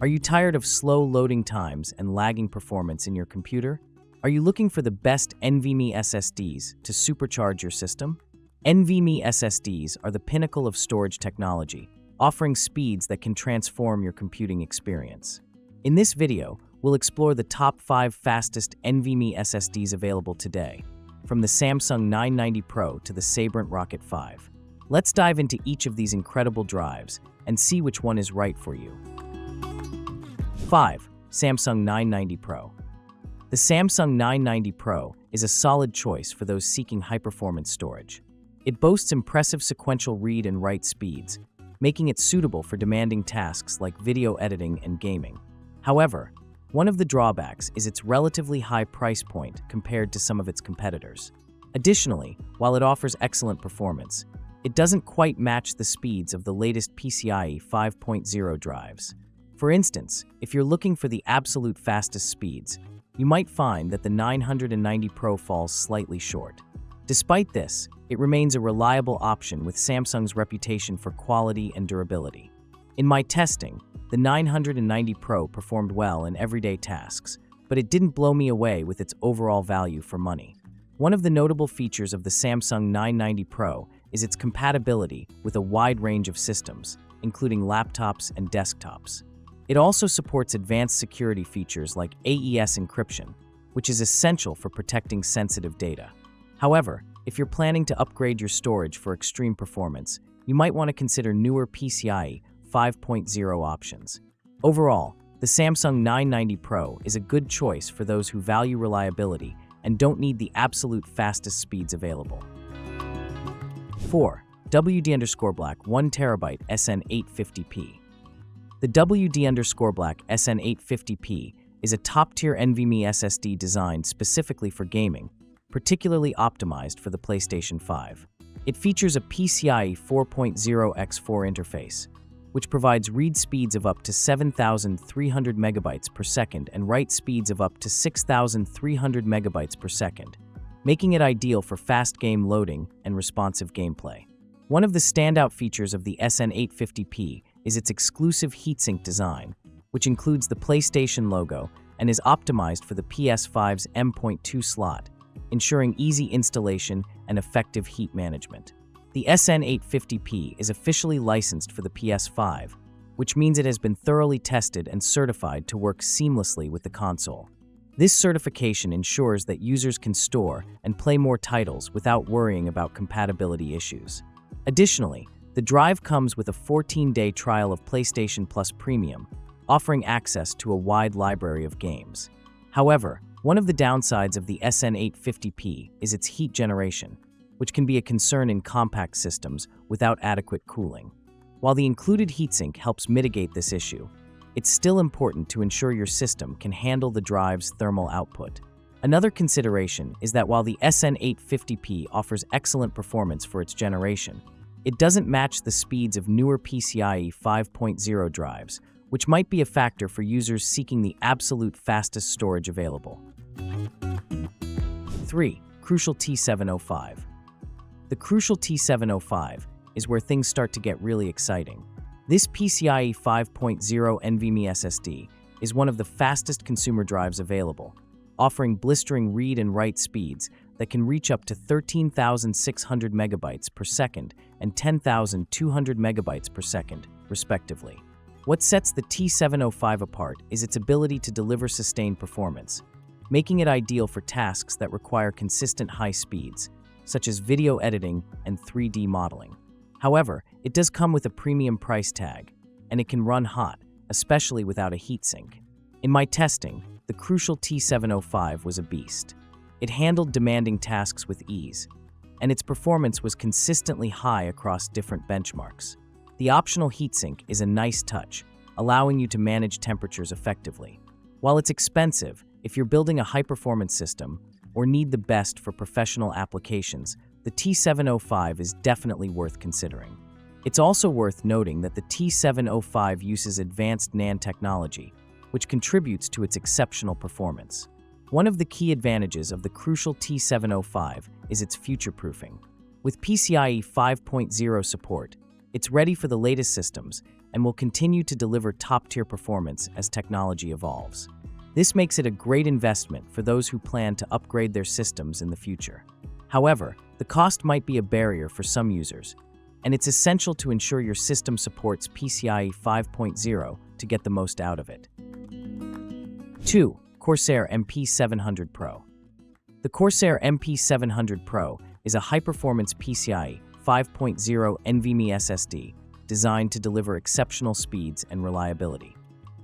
Are you tired of slow loading times and lagging performance in your computer? Are you looking for the best NVMe SSDs to supercharge your system? NVMe SSDs are the pinnacle of storage technology, offering speeds that can transform your computing experience. In this video, we'll explore the top 5 fastest NVMe SSDs available today, from the Samsung 990 Pro to the Sabrent Rocket 5. Let's dive into each of these incredible drives and see which one is right for you. 5. Samsung 990 Pro. The Samsung 990 Pro is a solid choice for those seeking high-performance storage. It boasts impressive sequential read and write speeds, making it suitable for demanding tasks like video editing and gaming. However, one of the drawbacks is its relatively high price point compared to some of its competitors. Additionally, while it offers excellent performance, it doesn't quite match the speeds of the latest PCIe 5.0 drives. For instance, if you're looking for the absolute fastest speeds, you might find that the 990 Pro falls slightly short. Despite this, it remains a reliable option with Samsung's reputation for quality and durability. In my testing, the 990 Pro performed well in everyday tasks, but it didn't blow me away with its overall value for money. One of the notable features of the Samsung 990 Pro is its compatibility with a wide range of systems, including laptops and desktops. It also supports advanced security features like AES encryption, which is essential for protecting sensitive data. However, if you're planning to upgrade your storage for extreme performance, you might want to consider newer PCIe 5.0 options. Overall, the Samsung 990 Pro is a good choice for those who value reliability and don't need the absolute fastest speeds available. 4. WD_Black 1TB SN850P. The WD_Black SN850P is a top-tier NVMe SSD designed specifically for gaming, particularly optimized for the PlayStation 5. It features a PCIe 4.0x4 interface, which provides read speeds of up to 7,300 megabytes per second and write speeds of up to 6,300 megabytes per second, making it ideal for fast game loading and responsive gameplay. One of the standout features of the SN850P is its exclusive heatsink design, which includes the PlayStation logo and is optimized for the PS5's M.2 slot, ensuring easy installation and effective heat management. The SN850P is officially licensed for the PS5, which means it has been thoroughly tested and certified to work seamlessly with the console. This certification ensures that users can store and play more titles without worrying about compatibility issues. Additionally, the drive comes with a 14-day trial of PlayStation Plus Premium, offering access to a wide library of games. However, one of the downsides of the SN850P is its heat generation, which can be a concern in compact systems without adequate cooling. While the included heatsink helps mitigate this issue, it's still important to ensure your system can handle the drive's thermal output. Another consideration is that while the SN850P offers excellent performance for its generation, it doesn't match the speeds of newer PCIe 5.0 drives, which might be a factor for users seeking the absolute fastest storage available. 3. Crucial T705. The Crucial T705 is where things start to get really exciting. This PCIe 5.0 NVMe SSD is one of the fastest consumer drives available, offering blistering read and write speeds that can reach up to 13,600 megabytes per second and 10,200 megabytes per second, respectively. What sets the T705 apart is its ability to deliver sustained performance, making it ideal for tasks that require consistent high speeds, such as video editing and 3D modeling. However, it does come with a premium price tag, and it can run hot, especially without a heatsink. In my testing, the Crucial T705 was a beast. It handled demanding tasks with ease, and its performance was consistently high across different benchmarks. The optional heatsink is a nice touch, allowing you to manage temperatures effectively. While it's expensive, if you're building a high-performance system, or need the best for professional applications, the T705 is definitely worth considering. It's also worth noting that the T705 uses advanced NAND technology, which contributes to its exceptional performance. One of the key advantages of the Crucial T705 is its future-proofing. With PCIe 5.0 support, it's ready for the latest systems and will continue to deliver top-tier performance as technology evolves. This makes it a great investment for those who plan to upgrade their systems in the future. However, the cost might be a barrier for some users, and it's essential to ensure your system supports PCIe 5.0 to get the most out of it. 2. Corsair MP700 Pro. The Corsair MP700 Pro is a high-performance PCIe 5.0 NVMe SSD designed to deliver exceptional speeds and reliability.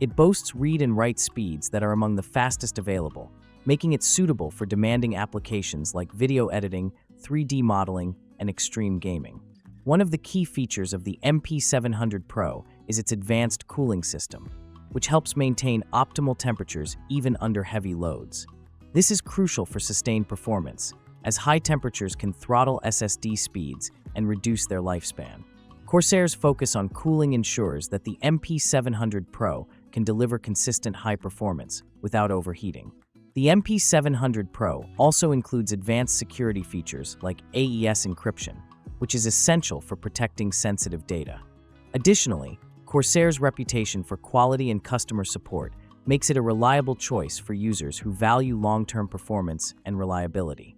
It boasts read and write speeds that are among the fastest available, making it suitable for demanding applications like video editing, 3D modeling, and extreme gaming. One of the key features of the MP700 Pro is its advanced cooling system, which helps maintain optimal temperatures even under heavy loads. This is crucial for sustained performance, as high temperatures can throttle SSD speeds and reduce their lifespan. Corsair's focus on cooling ensures that the MP700 Pro can deliver consistent high performance without overheating. The MP700 Pro also includes advanced security features like AES encryption, which is essential for protecting sensitive data. Additionally, Corsair's reputation for quality and customer support makes it a reliable choice for users who value long-term performance and reliability.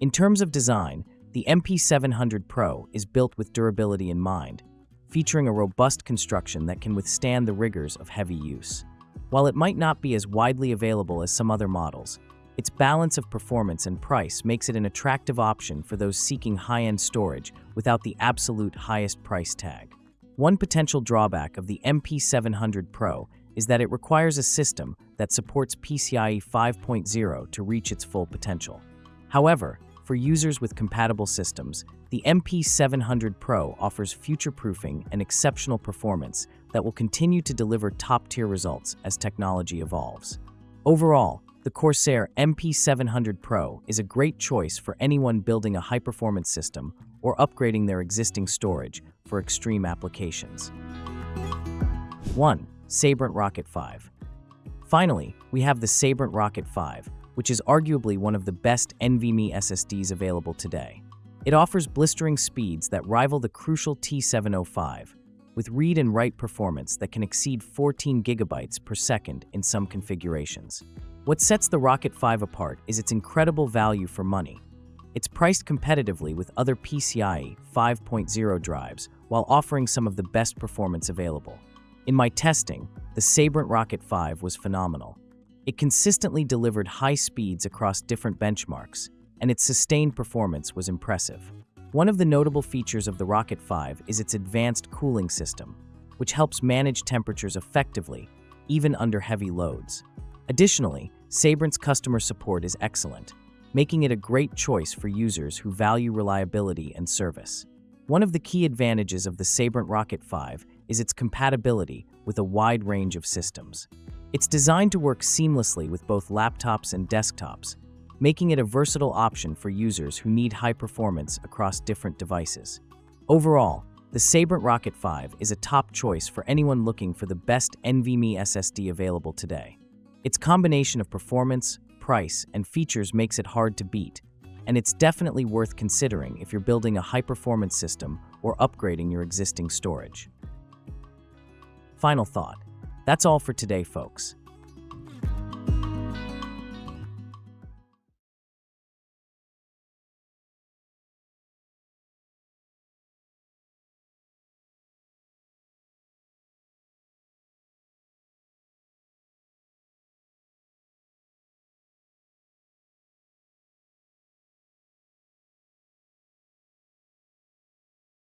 In terms of design, the MP700 Pro is built with durability in mind, featuring a robust construction that can withstand the rigors of heavy use. While it might not be as widely available as some other models, its balance of performance and price makes it an attractive option for those seeking high-end storage without the absolute highest price tag. One potential drawback of the MP700 Pro is that it requires a system that supports PCIe 5.0 to reach its full potential. However, for users with compatible systems, the MP700 Pro offers future-proofing and exceptional performance that will continue to deliver top-tier results as technology evolves. Overall, the Corsair MP700 Pro is a great choice for anyone building a high-performance system or upgrading their existing storage for extreme applications. 1. Sabrent Rocket 5. Finally, we have the Sabrent Rocket 5, which is arguably one of the best NVMe SSDs available today. It offers blistering speeds that rival the Crucial T705, with read and write performance that can exceed 14 gigabytes per second in some configurations. What sets the Rocket 5 apart is its incredible value for money. It's priced competitively with other PCIe 5.0 drives while offering some of the best performance available. In my testing, the Sabrent Rocket 5 was phenomenal. It consistently delivered high speeds across different benchmarks, and its sustained performance was impressive. One of the notable features of the Rocket 5 is its advanced cooling system, which helps manage temperatures effectively, even under heavy loads. Additionally, Sabrent's customer support is excellent, making it a great choice for users who value reliability and service. One of the key advantages of the Sabrent Rocket 5 is its compatibility with a wide range of systems. It's designed to work seamlessly with both laptops and desktops, making it a versatile option for users who need high performance across different devices. Overall, the Sabrent Rocket 5 is a top choice for anyone looking for the best NVMe SSD available today. Its combination of performance, price, and features makes it hard to beat, and it's definitely worth considering if you're building a high-performance system or upgrading your existing storage. Final thought. That's all for today, folks.